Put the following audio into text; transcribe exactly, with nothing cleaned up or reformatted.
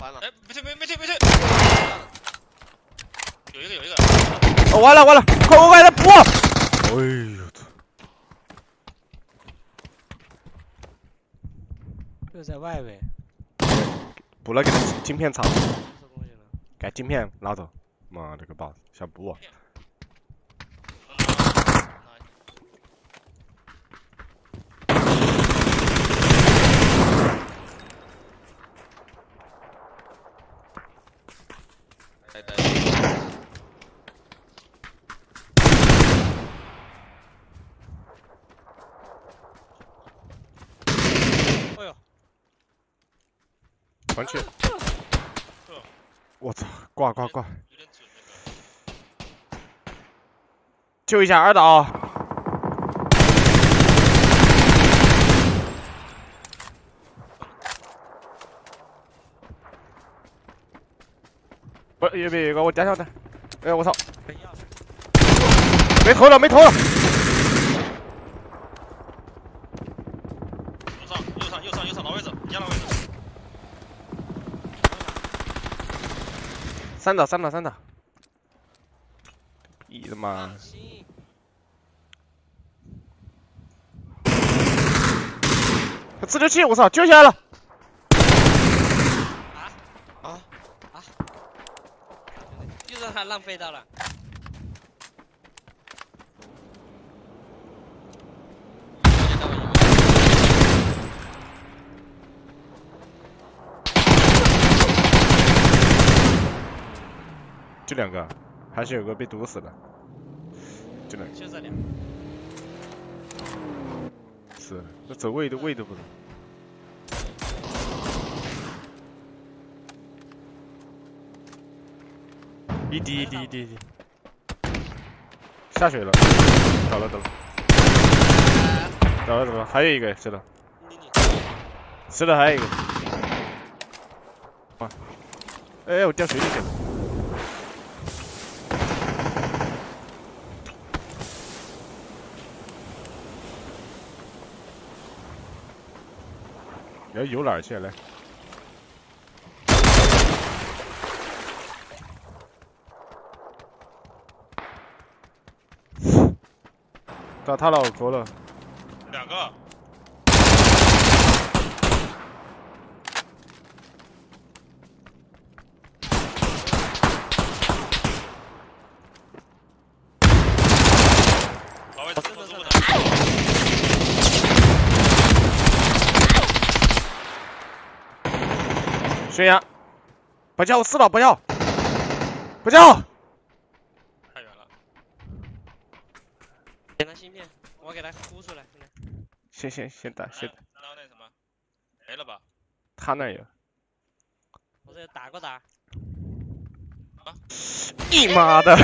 完了！哎，没推，没没推，没推！有一个，有一个！哦，完了完了，快快快，他补！哎呦我操！这在外围。补了，给他晶片厂。给晶片拿走。妈了个巴，想补我！ 还去！我操，挂挂挂！救一下二岛！不是，右边有个，我夹下他。哎，我操！没头了，没头了！右上，右上，右上，右上，老位置，你家老位置。 三打三打三打！你的妈！自救器，我操，救下来了！啊啊啊！就让他浪费到了。就两个，还是有个被毒死的，就两个，就这两个，是，那走位的位都不能。一滴一滴一滴一滴，下水了，倒了倒了，倒了倒了，还有一个吃了，吃了还有一个，哇，哎，我掉水里去了。 要游哪儿去？来，找他老婆了。两个。老外，这么做的。 悬崖，不叫我死了，不叫，不叫，太远了。给他芯片，我给他呼出来。先先先打，先打。然后那什么，没了吧？他那有。我这打过打。啊！你妈的！